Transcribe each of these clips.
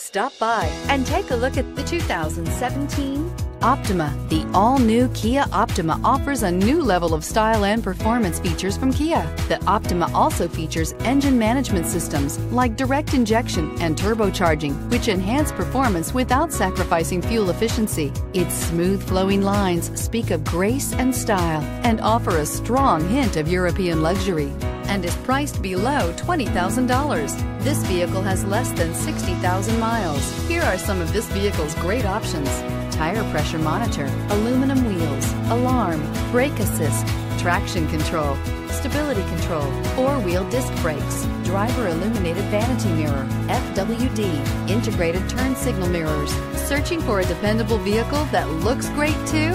Stop by and take a look at the 2017 Optima. The all-new Kia Optima offers a new level of style and performance features from Kia. The Optima also features engine management systems like direct injection and turbocharging, which enhance performance without sacrificing fuel efficiency. Its smooth flowing lines speak of grace and style and offer a strong hint of European luxury, and is priced below $20,000. This vehicle has less than 60,000 miles. Here are some of this vehicle's great options: tire pressure monitor, aluminum wheels, alarm, brake assist, traction control, stability control, four-wheel disc brakes, driver illuminated vanity mirror, FWD, integrated turn signal mirrors. Searching for a dependable vehicle that looks great too?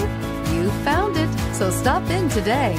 You found it, so stop in today.